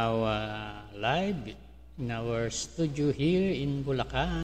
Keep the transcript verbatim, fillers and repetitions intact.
Our live in our studio here in Bulacan.